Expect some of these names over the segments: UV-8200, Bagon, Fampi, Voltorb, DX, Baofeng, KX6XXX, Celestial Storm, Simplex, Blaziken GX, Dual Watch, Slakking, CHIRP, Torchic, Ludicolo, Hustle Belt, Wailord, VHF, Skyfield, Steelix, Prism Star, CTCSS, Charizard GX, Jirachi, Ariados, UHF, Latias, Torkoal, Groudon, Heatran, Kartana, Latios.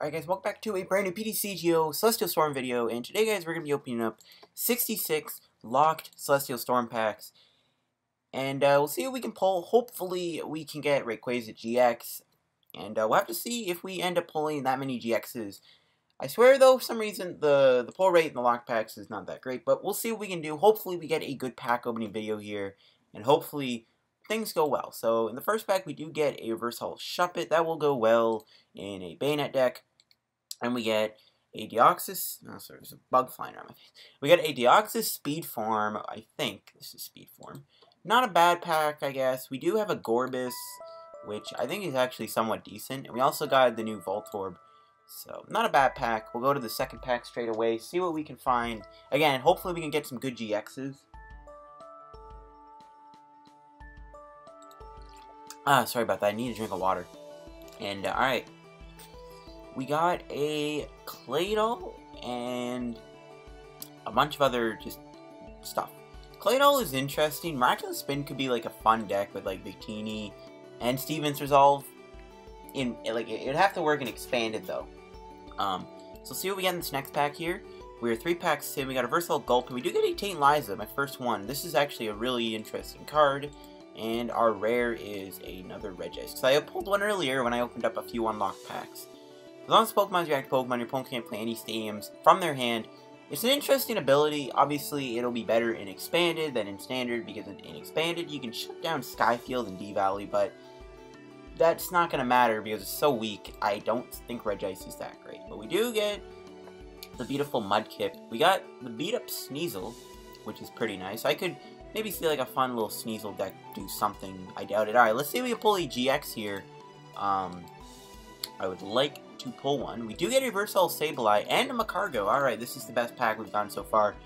Alright guys, welcome back to a brand new PDCGO Celestial Storm video, and today guys we're going to be opening up 66 locked Celestial Storm packs. And we'll see what we can pull. Hopefully we can get Rayquaza GX, and we'll have to see if we end up pulling that many GXs. I swear though, for some reason the pull rate in the locked packs is not that great, but we'll see what we can do. Hopefully we get a good pack opening video here, and hopefully things go well. So in the first pack we do get a Reverse Hall Shuppet. That will go well in a Banette deck. And we get a Deoxys. Oh, sorry, there's a bug flying around my face. We get a Deoxys Speed Form. I think this is Speed Form. Not a bad pack, I guess. We do have a Gorbis, which I think is actually somewhat decent. And we also got the new Voltorb. So, not a bad pack. We'll go to the second pack straight away, see what we can find. Again, hopefully we can get some good GXs. Ah, sorry about that. I need to drink a water. And, alright. We got a Claydol and a bunch of other just stuff. Claydol is interesting. Miraculous Spin could be like a fun deck with like Victini and Stevens Resolve. It would have to work in Expanded though. So see what we get in this next pack here. We're 3 packs in. We got a Versatile Gulp, and we do get a Taint Liza, my first one. This is actually a really interesting card. And our rare is another Regis. So I pulled one earlier when I opened up a few unlocked packs. As long as Pokemon's react to Pokemon, your Pokemon can't play any stadiums from their hand. It's an interesting ability. Obviously, it'll be better in Expanded than in Standard, because in Expanded, you can shut down Skyfield and D-Valley, but that's not going to matter because it's so weak. I don't think Regice is that great. But we do get the beautiful Mudkip. We got the beat-up Sneasel, which is pretty nice. I could maybe see like a fun little Sneasel deck do something. I doubt it. Alright, let's see if we can pull a GX here. I would like to pull one. We do get a Reversal Sableye and a Magcargo. Alright, this is the best pack we've gotten so far.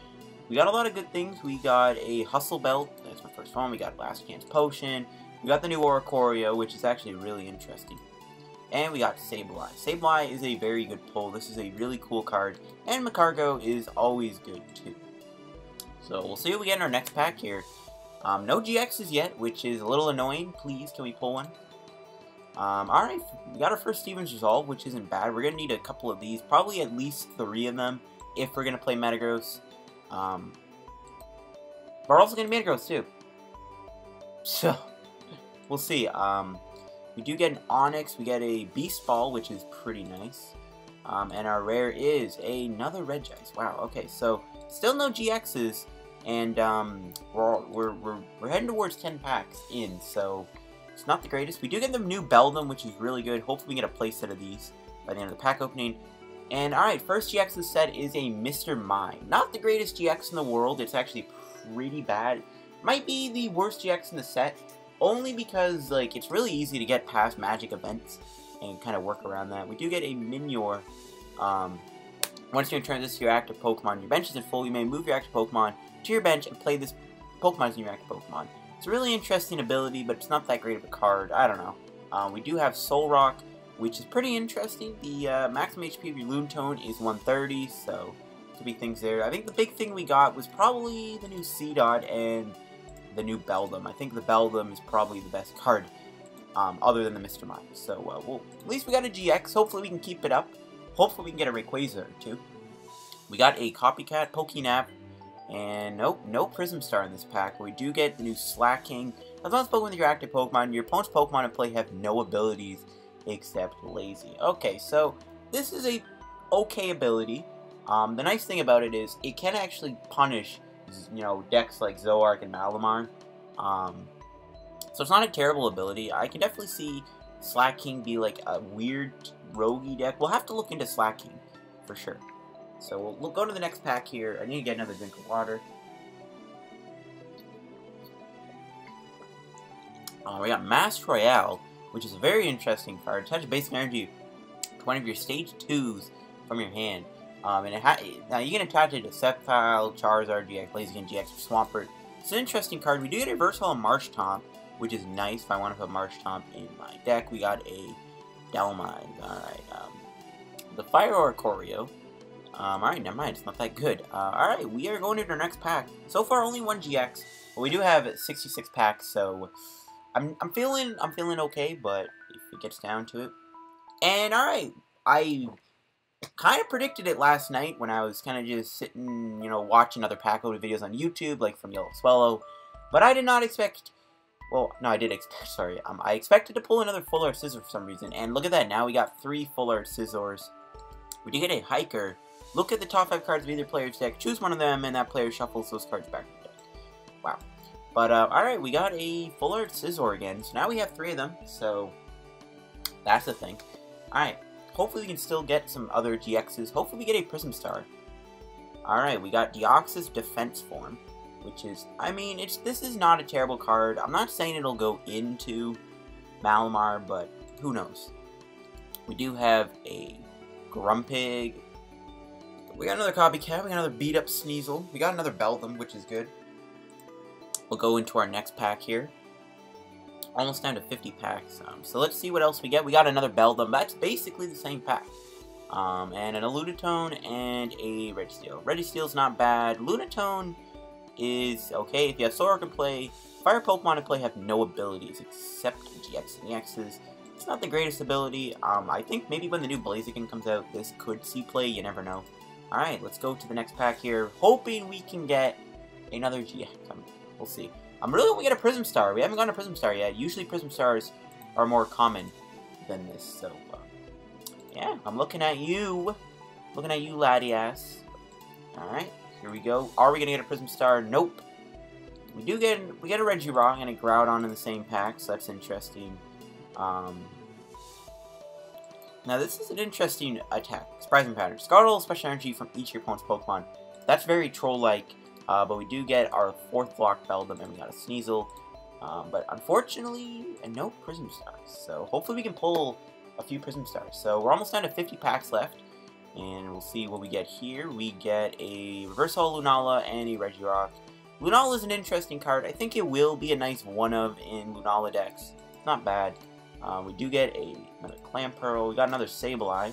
We got a lot of good things. We got a Hustle Belt. That's my first one. We got Last Chance Potion. We got the new Oricorio, which is actually really interesting. And we got Sableye. Sableye is a very good pull. This is a really cool card. And Magcargo is always good too. So we'll see what we get in our next pack here. No GXs yet, which is a little annoying. Please, can we pull one? Alright, we got our first Stevens Resolve, which isn't bad. We're going to need a couple of these, probably at least 3 of them, if we're going to play Metagross. We're also going to Metagross, too. So, we'll see. We do get an Onix, we get a Beast Ball, which is pretty nice. And our rare is another Regice. Wow, okay, so still no GXs, and we're heading towards 10 packs in, so it's not the greatest. We do get the new Beldum, which is really good. Hopefully we get a playset of these by the end of the pack opening. And alright, first GX this set is a Mr. Mime. Not the greatest GX in the world. It's actually pretty bad. Might be the worst GX in the set, only because like it's really easy to get past Magic events and kind of work around that. We do get a Minior. Once you return this to your active Pokemon, your bench is in full, you may move your active Pokemon to your bench and play this Pokemon as your active Pokemon. It's a really interesting ability, but it's not that great of a card. I don't know. We do have Solrock, which is pretty interesting. The maximum HP of your Lunatone is 130, so could be things there. I think the big thing we got was probably the new Seedot and the new Beldum. I think the Beldum is probably the best card, other than the Mr. Mime. So, well, at least we got a GX. Hopefully we can keep it up. Hopefully we can get a Rayquaza or two. We got a Copycat, Pokenap. And nope, no Prism Star in this pack. We do get the new Slakking. As long as Pokemon with your active Pokemon, your opponent's Pokemon in play have no abilities except Lazy. Okay, so this is a okay ability. The nice thing about it is it can actually punish, you know, decks like Zoark and Malamar. So it's not a terrible ability. I can definitely see Slakking be like a weird roguey deck. We'll have to look into Slakking for sure. So we'll go to the next pack here. I need to get another drink of water. We got Mass Royale, which is a very interesting card. Attach basic energy to one of your stage 2s from your hand. And now you can attach it to Sceptile, Charizard GX, Blaziken GX, or Swampert. It's an interesting card. We do get a Versatile Marsh Tomp, which is nice if I want to put Marsh Tomp in my deck. We got a Delmize. Alright. The Fire Oricorio. Alright, never mind, it's not that good. Alright, we are going into our next pack. So far, only 1 GX, but we do have 66 packs, so I'm feeling okay, but if it gets down to it. And alright, I kind of predicted it last night when I was kind of just sitting, you know, watching other pack load videos on YouTube, like from Yellow Swellow. But I did not expect, well, no, I did expect, sorry, I expected to pull another Full Art Scissor for some reason. And look at that, now we got 3 Full Art Scissors. We did get a Hiker. Look at the top 5 cards of either player's deck, choose one of them, and that player shuffles those cards back to the deck. Wow. But, alright, we got a Full Art Scizor again, so now we have 3 of them, so that's the thing. Alright, hopefully we can still get some other GXs, hopefully we get a Prism Star. Alright, we got Deoxys Defense Form, which is, I mean, this is not a terrible card. I'm not saying it'll go into Malamar, but who knows. We do have a Grumpig. We got another Copycat, we got another beat up Sneasel, we got another Beldum, which is good. We'll go into our next pack here. Almost down to 50 packs. So let's see what else we get. We got another Beldum. That's basically the same pack. And an Lunatone and a Registeel. Registeel's not bad. Lunatone is okay. If you have Sora can play, Fire Pokemon in play have no abilities except GX and EXs. It's not the greatest ability. I think maybe when the new Blaziken comes out, this could see play. You never know. Alright, let's go to the next pack here. Hoping we can get another GX. We'll see. I'm really hoping we get a Prism Star. We haven't gotten a Prism Star yet. Usually Prism Stars are more common than this. So, yeah. I'm looking at you. Looking at you, Latias. Alright. Here we go. Are we going to get a Prism Star? Nope. We get a Regirock and a Groudon in the same pack. So, that's interesting. Now, this is an interesting attack. Surprising pattern. Discard all special energy from each of your opponent's Pokemon. That's very troll-like. But we do get our 4th block Beldum, and we got a Sneasel. But unfortunately, no Prism Stars. So hopefully we can pull a few Prism Stars. So we're almost down to 50 packs left. And we'll see what we get here. We get a Reverse Holo Lunala and a Regirock. Lunala is an interesting card. I think it will be a nice one of in Lunala decks. It's not bad. We do get another Clamperl. We got another Sableye.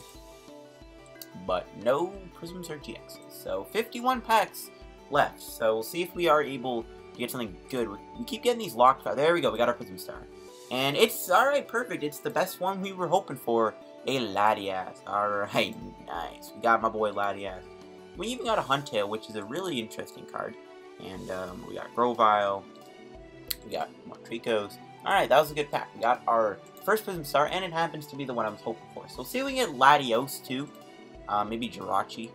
But no Prisms or GX. So 51 packs left, so we'll see if we are able to get something good. We keep getting these locked. There we go, we got our Prism Star. And it's, alright, perfect. It's the best one we were hoping for, a Latias. Alright, nice. We got my boy Latias. We even got a Huntail, which is a really interesting card. And we got Grovyle. We got Motricos. Alright, that was a good pack. We got our first Prism Star, and it happens to be the one I was hoping for. So we'll see if we can get Latios too. Maybe Jirachi.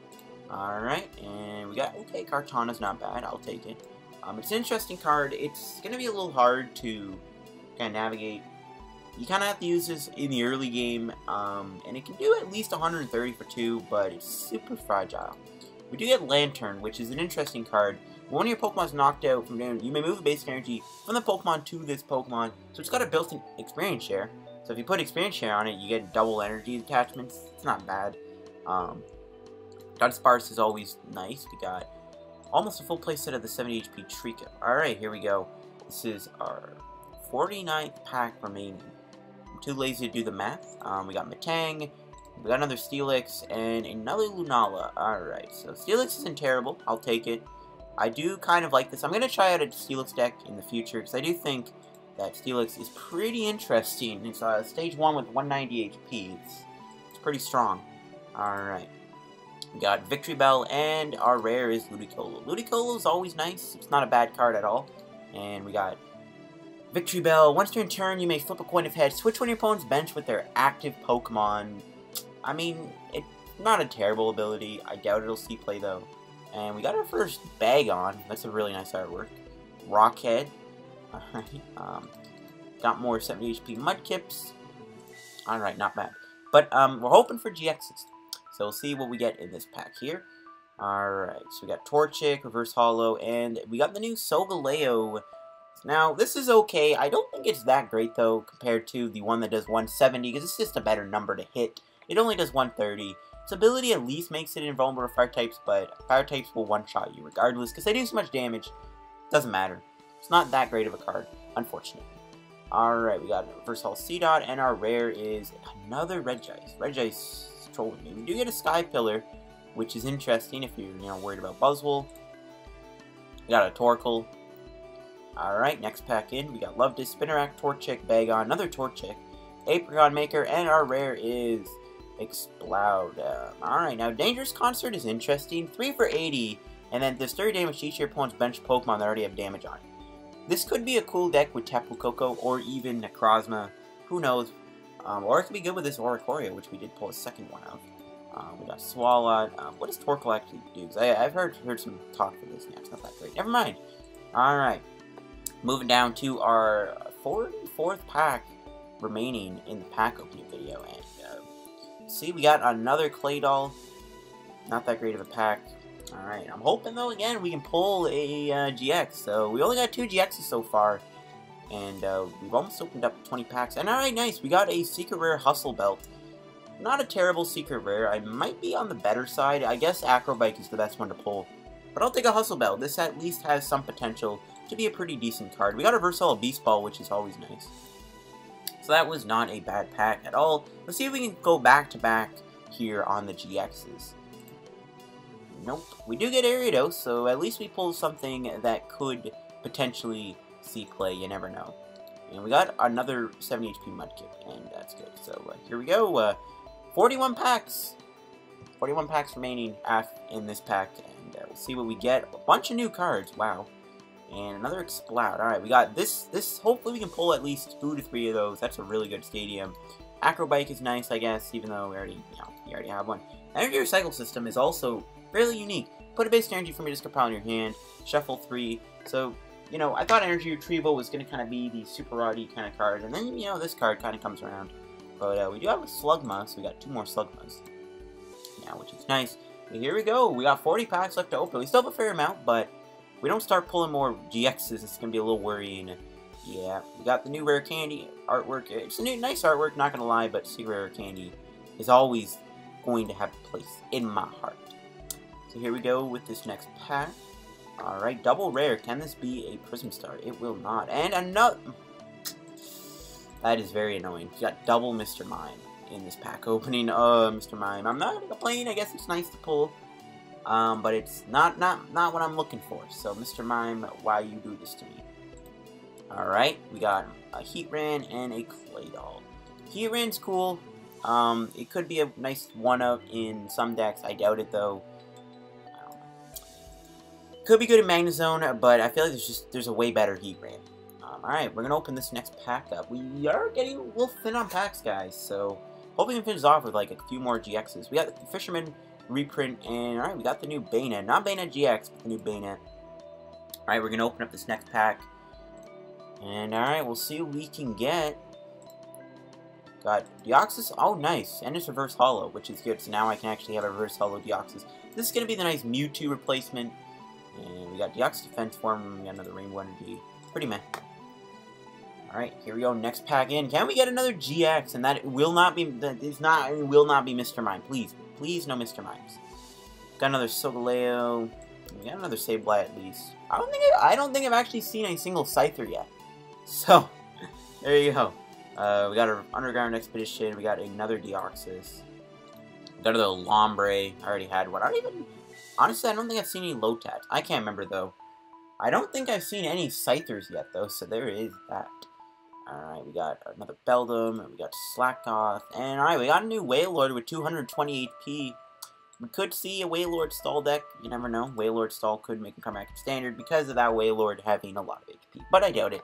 Alright, and we got, okay, Kartana's not bad, I'll take it. It's an interesting card. It's going to be a little hard to kind of navigate. You kind of have to use this in the early game, and it can do at least 130 for 2, but it's super fragile. We do get Lantern, which is an interesting card. When one of your Pokemon's knocked out from damage, you may move the basic energy from the Pokemon to this Pokemon, so it's got a built-in experience share. So if you put experience share on it, you get double energy attachments. It's not bad. Dunsparce is always nice. We got almost a full playset of the 70 HP Treecko. Alright, here we go. This is our 49th pack remaining. I'm too lazy to do the math. We got Metang, we got another Steelix, and another Lunala. Alright, so Steelix isn't terrible. I'll take it. I do kind of like this. I'm going to try out a Steelix deck in the future, because I do think that Steelix is pretty interesting. It's stage 1 with 190 HP. It's pretty strong. Alright. We got Victory Bell, and our rare is Ludicolo. Ludicolo is always nice. It's not a bad card at all. And we got Victory Bell. Once during turn, you may flip a coin of head. Switch one of your opponent's bench with their active Pokemon. I mean, it's not a terrible ability. I doubt it'll see play, though. And we got our first bag on. That's a really nice artwork. Rockhead. Alright. Got more 70 HP Mudkips. Alright, not bad. But we're hoping for GXs. So we'll see what we get in this pack here. Alright, so we got Torchic, Reverse Holo, and we got the new Solgaleo. Now, this is okay. I don't think it's that great, though, compared to the one that does 170, because it's just a better number to hit. It only does 130. Its ability at least makes it invulnerable to fire types, but fire types will one-shot you regardless, because they do so much damage. Doesn't matter. It's not that great of a card, unfortunately. Alright, we got a Reverse Holo Seedot, and our rare is another Regice. Regice. We do get a Sky Pillar, which is interesting if you're, you know, worried about Buzzwole. We got a Torkoal. Alright, next pack in. We got Lovediss, Spinarak, Torchic, Bagon, another Torchic, Apricorn Maker, and our rare is Exploudum. Alright, now Dangerous Concert is interesting. 3 for 80, and then does 30 damage to each of your opponent's bench Pokemon that already have damage on it. This could be a cool deck with Tapu Koko or even Necrozma. Who knows? Or it could be good with this Oricorio, which we did pull a second one of. We got Swalot. What does Torkoal actually do? Because I've heard some talk for this now. It's not that great. Never mind. Alright. Moving down to our 44th pack remaining in the pack opening video. And see, we got another Claydol. Not that great of a pack. Alright. I'm hoping, though, again, we can pull a GX. So we only got 2 GXs so far. And we've almost opened up 20 packs. And alright, nice. We got a Secret Rare Hustle Belt. Not a terrible secret rare. I might be on the better side. I guess Acrobike is the best one to pull. But I'll take a Hustle Belt. This at least has some potential to be a pretty decent card. We got a Versatile Beast Ball, which is always nice. So that was not a bad pack at all. Let's see if we can go back-to-back here on the GXs. Nope. We do get Ariados, so at least we pull something that could potentially see play. You never know. And we got another 70 HP Mudkip, and that's good. So here we go. 41 packs! 41 packs remaining in this pack, and we'll see what we get. A bunch of new cards, wow. And another Exploud. Alright, we got this, hopefully we can pull at least 2 to 3 of those. That's a really good stadium. Acrobike is nice, I guess, even though we already, you already have one. Energy Recycle System is also fairly unique. Put a base energy from your discard pile in your hand, shuffle 3. So, I thought Energy Retrieval was going to kind of be the Super Rarity kind of card, and then, this card kind of comes around. But we do have a Slugma, so we got 2 more Slugmas now, which is nice. But here we go. We got 40 packs left to open. We still have a fair amount, but we don't start pulling more GXs. It's going to be a little worrying. Yeah, we got the new Rare Candy artwork. It's a new, nice artwork, not going to lie, but Secret Rare Candy is always going to have a place in my heart. So here we go with this next pack. Alright, double rare. Can this be a Prism Star? It will not. And another... That is very annoying. You got double Mr. Mime in this pack opening. Mr. Mime. I'm not complaining. I guess it's nice to pull. But it's not what I'm looking for. So, Mr. Mime, why you do this to me? Alright, we got a Heatran and a Claydol. Heatran's cool. It could be a nice one-up in some decks. I doubt it, though. I don't know. Could be good in Magnezone, but I feel like there's a way better Heatran. Alright, we're going to open this next pack up. We are getting a little thin on packs, guys, so hopefully we can finish off with, like, a few more GXs. We got the Fisherman reprint, and, alright, we got the new Banette. Not Banette GX, but the new Banette. Alright, we're going to open up this next pack. And, alright, we'll see what we can get. Got Deoxys. Oh, nice. And it's Reverse Holo, which is good, so now I can actually have a Reverse Holo Deoxys. This is going to be the nice Mewtwo replacement. And we got Deoxys Defense Form, we got another Rainbow Energy. Pretty meh. Alright, here we go. Next pack in. Can we get another GX? And that will not be. That is not. It will not be Mr. Mime. Please, please, no Mr. Mimes. Got another Solgaleo. We got another Sableye at least. I don't think I've actually seen a single Scyther yet. So there you go. We got an Underground Expedition. We got another Deoxys. We got another Lombre. I already had one. I don't even. Honestly, I don't think I've seen any Lotad. I can't remember though. I don't think I've seen any Scythers yet though. So there is that. Alright, we got another Beldum, and we got Slackoth, and alright, we got a new Wailord with 220 HP. We could see a Wailord stall deck, you never know. Wailord stall could make a comeback in standard because of that Wailord having a lot of HP, but I doubt it.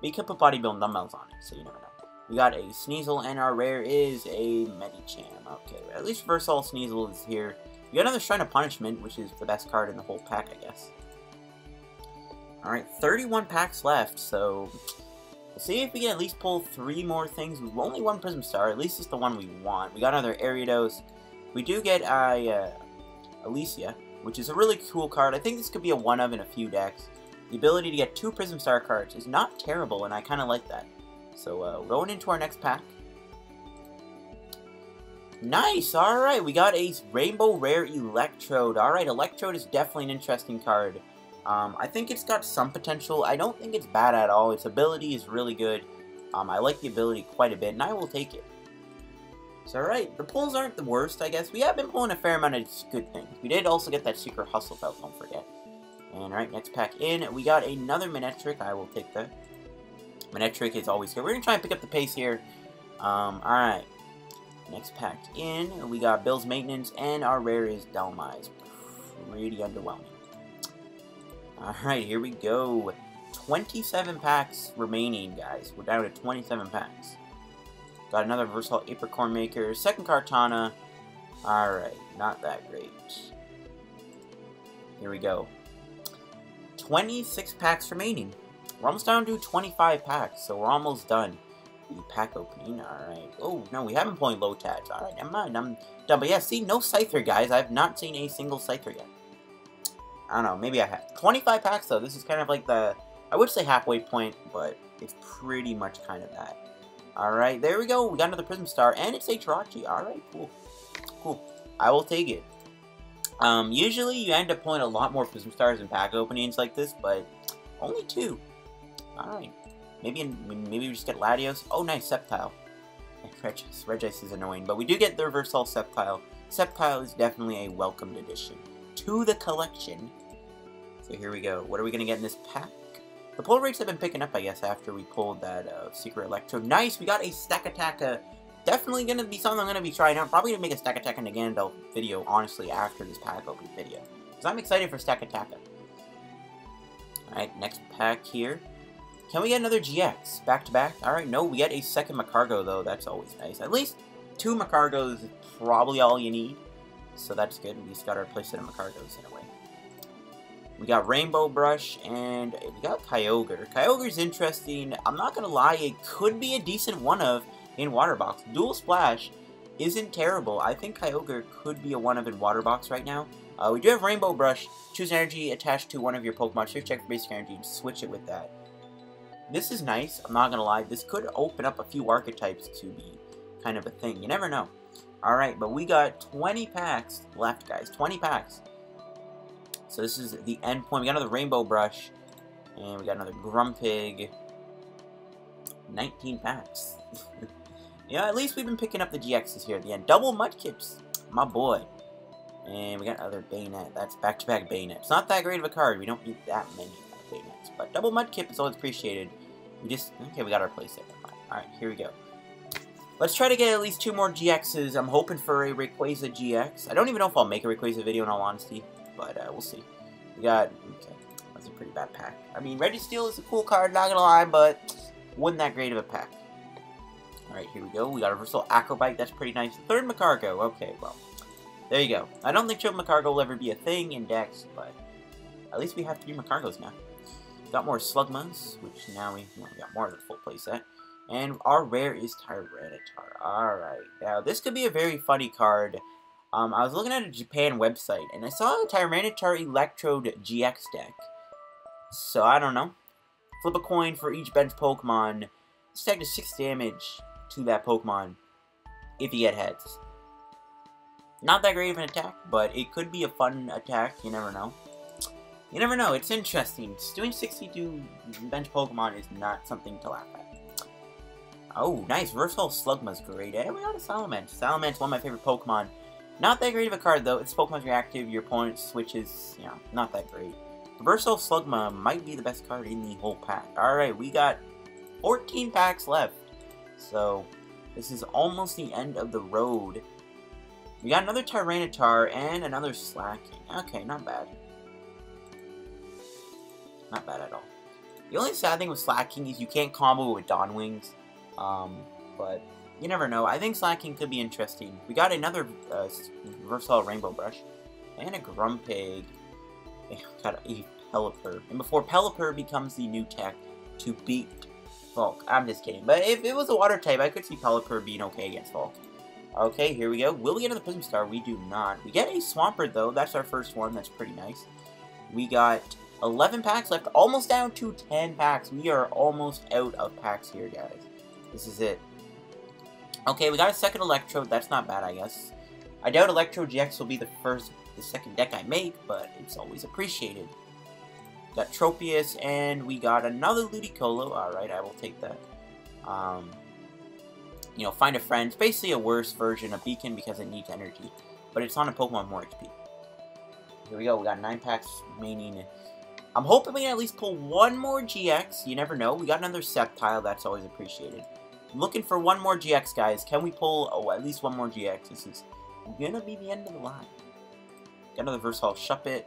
We could put Bodybuilding Dumbbells on it, so you never know. We got a Sneasel, and our rare is a Medicham. Okay, at least Versal Sneasel is here. We got another Shrine of Punishment, which is the best card in the whole pack, I guess. Alright, 31 packs left, so... See if we can at least pull 3 more things. We've only one Prism Star. At least it's the one we want. We got another Ariados. We do get Alicia, which is a really cool card. I think this could be a one of in a few decks. The ability to get 2 Prism Star cards is not terrible, and I kind of like that. So going into our next pack. Nice! Alright, we got a Rainbow Rare Electrode. Alright, Electrode is definitely an interesting card. I think it's got some potential. I don't think it's bad at all. Its ability is really good. I like the ability quite a bit, and I will take it. So, alright, the pulls aren't the worst, I guess. We have been pulling a fair amount of good things. We did also get that Secret Hustle Belt, don't forget. And, alright, next pack in. We got another Manectric. I will take that. Manectric is always good. We're going to try and pick up the pace here. Alright. Next pack in, we got Bill's Maintenance and our rare is Delmize. Pretty underwhelming. Alright, here we go. 27 packs remaining, guys. We're down to 27 packs. Got another Versatile Apricorn Maker. Second Kartana. Alright, not that great. Here we go. 26 packs remaining. We're almost down to 25 packs, so we're almost done. The pack opening, alright. Oh, no, we haven't pulling low tabs. Alright, never mind. I'm done. But yeah, see, no Scyther, guys. I've not seen a single Scyther yet. I don't know, maybe I have. 25 packs, though. This is kind of like the, I would say halfway point, but it's pretty much kind of that. Alright, there we go. We got another Prism Star, and it's a Jirachi. Alright, cool. Cool. I will take it. Usually you end up pulling a lot more Prism Stars in pack openings like this, but only two. Alright. Maybe we just get Latios. Oh, nice, Sceptile. And Regis. Regis is annoying, but we do get the Reversal Sceptile. Sceptile is definitely a welcomed addition to the collection. So here we go. What are we going to get in this pack? The pull rates have been picking up, I guess, after we pulled that Secret Electro. Nice! We got a Stack Attacker. Definitely going to be something I'm going to be trying out. Probably going to make a Stack Attacker and a Gandalf video, honestly, after this pack opening video. Because I'm excited for Stack Attacker. Alright, next pack here. Can we get another GX? Back to back? Alright, no, we get a second Magcargo, though. That's always nice. At least two Magcargos is probably all you need. So that's good. We just got our place in Magcargos in a way. We got Rainbow Brush, and we got Kyogre. Kyogre's interesting. I'm not going to lie, it could be a decent one-of in Water Box. Dual Splash isn't terrible. I think Kyogre could be a one-of in Water Box right now. We do have Rainbow Brush. Choose an energy attached to one of your Pokemon. Shift check for basic energy and switch it with that. This is nice. I'm not going to lie. This could open up a few archetypes to be kind of a thing. You never know. Alright, but we got 20 packs left, guys. 20 packs. So this is the end point. We got another Rainbow Brush. And we got another Grumpig. 19 packs. Yeah, at least we've been picking up the GXs here at the end. Double Mudkips. My boy. And we got another Banette. That's back-to-back Banette. It's not that great of a card. We don't need that many Banettes. But Double Mudkip is always appreciated. We just... Okay, we got our place there. Alright, here we go. Let's try to get at least two more GXs. I'm hoping for a Rayquaza GX. I don't even know if I'll make a Rayquaza video in all honesty, but we'll see. We got... Okay, that's a pretty bad pack. I mean, Registeel is a cool card, not gonna lie, but wasn't that great of a pack. Alright, here we go. We got a Versatile Acrobike. That's pretty nice. Third Magcargo. Okay, well, there you go. I don't think Triple Magcargo will ever be a thing in Dex, but at least we have 3 Magcargos now. We got more Slugmas, which now we got more of the full playset. And our rare is Tyranitar. Alright. Now, this could be a very funny card. I was looking at a Japan website, and I saw a Tyranitar Electrode GX deck. So, I don't know. Flip a coin for each bench Pokemon. This deck does 6 damage to that Pokemon if he had heads. Not that great of an attack, but it could be a fun attack. You never know. You never know. It's interesting. Doing 62 bench Pokemon is not something to laugh at. Oh, nice. Versatile Slugma's great. And we got a Salamence. Salamence, one of my favorite Pokemon. Not that great of a card, though. It's Pokemon's reactive. Your opponent switches. You know, not that great. Versatile Slugma might be the best card in the whole pack. Alright, we got 14 packs left. So, this is almost the end of the road. We got another Tyranitar and another Slacking. Okay, not bad. Not bad at all. The only sad thing with Slacking is you can't combo with Dawn Wings. But you never know. I think Slacking could be interesting. We got another Versatile Rainbow Brush and a Grumpig. Got a Pelipper, and before Pelipper becomes the new tech to beat Volk. I'm just kidding. But if it was a Water type, I could see Pelipper being okay against Volk. Okay, here we go. Will we get another Prism Star? We do not. We get a Swampert though. That's our first one. That's pretty nice. We got 11 packs left. Almost down to 10 packs. We are almost out of packs here, guys. This is it. Okay, we got a second Electrode. That's not bad, I guess. I doubt Electrode GX will be the second deck I make, but it's always appreciated. We got Tropius, and we got another Ludicolo. Alright, I will take that. You know, Find a Friend. It's basically a worse version of Beacon because it needs energy, but it's on a Pokemon more HP. Here we go. We got 9 packs remaining. I'm hoping we can at least pull one more GX. You never know. We got another Sceptile. That's always appreciated. Looking for one more GX, guys. Can we pull, oh, at least one more GX? This is gonna be the end of the line. Got another Versatile Shuppet.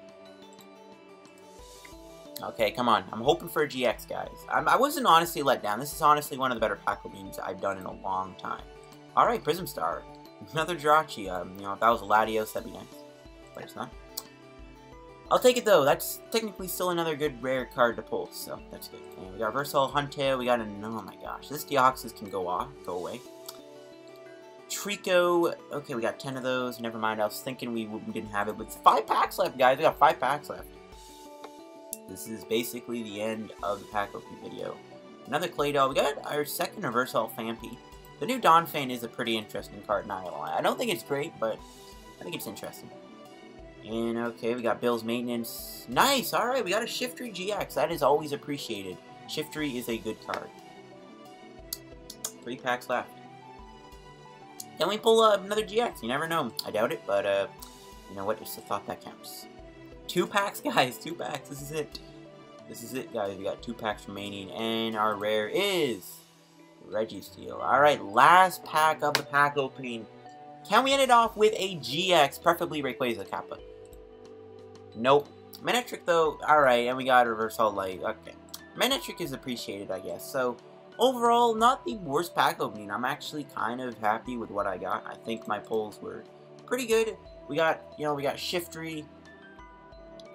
Okay, come on. I'm hoping for a GX, guys. I wasn't honestly let down. This is honestly one of the better Paco Beams I've done in a long time. Alright, Prism Star. Another Jirachi. You know, if that was a Latios, that'd be nice. But it's not. I'll take it, though. That's technically still another good rare card to pull, so that's good. And we got Versatile Hunter. We got a... Oh, my gosh. This Deoxys can go off. Go away. Trico. Okay, we got 10 of those. Never mind. I was thinking we didn't have it, but it's 5 packs left, guys. We got 5 packs left. This is basically the end of the pack opening video. Another Claydol. We got our second Versatile Fampi. The new Donphan is a pretty interesting card, not gonna lie. I don't think it's great, but I think it's interesting. And okay, we got Bill's Maintenance. Nice! Alright, we got a Shiftry GX. That is always appreciated. Shiftry is a good card. 3 packs left. Can we pull another GX? You never know. I doubt it, but you know what? It's the thought that counts. 2 packs, guys. 2 packs. This is it. This is it, guys. We got 2 packs remaining, and our rare is Registeel. Alright, last pack of the pack opening. Can we end it off with a GX, preferably Rayquaza Kappa? Nope. Manectric, though, alright, and we got a Reversal Light. Okay. Manectric is appreciated, I guess. So, overall, not the worst pack opening. I'm actually kind of happy with what I got. I think my pulls were pretty good. We got, you know, we got Shiftry.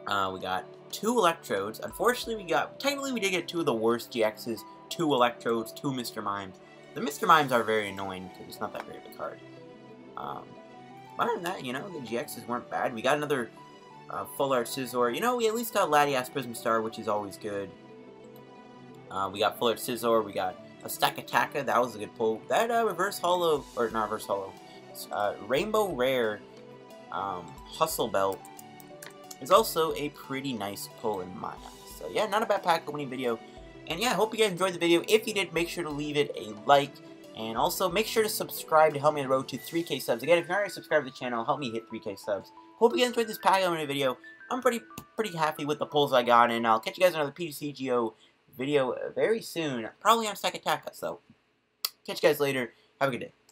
We got 2 Electrodes. Unfortunately, we got, technically, we did get 2 of the worst GXs. 2 Electrodes, 2 Mr. Mimes. The Mr. Mimes are very annoying because it's not that great of a card. Other than that, you know, the GXs weren't bad. We got another Full Art Scissor. You know, we at least got Latias Prism Star, which is always good. We got Full Art Scissor. We got a Stack Attacker. That was a good pull. That Reverse Hollow, or not Reverse Hollow, Rainbow Rare Hustle Belt is also a pretty nice pull in my eyes. So yeah, not a bad pack opening video. And yeah, I hope you guys enjoyed the video. If you did, make sure to leave it a like. And also, make sure to subscribe to help me on the road to 3K subs. Again, if you're already subscribed to the channel, help me hit 3K subs. Hope you guys enjoyed this pack opening video. I'm pretty happy with the pulls I got, and I'll catch you guys on another PDCGO video very soon. Probably on Stack Attack, so catch you guys later. Have a good day.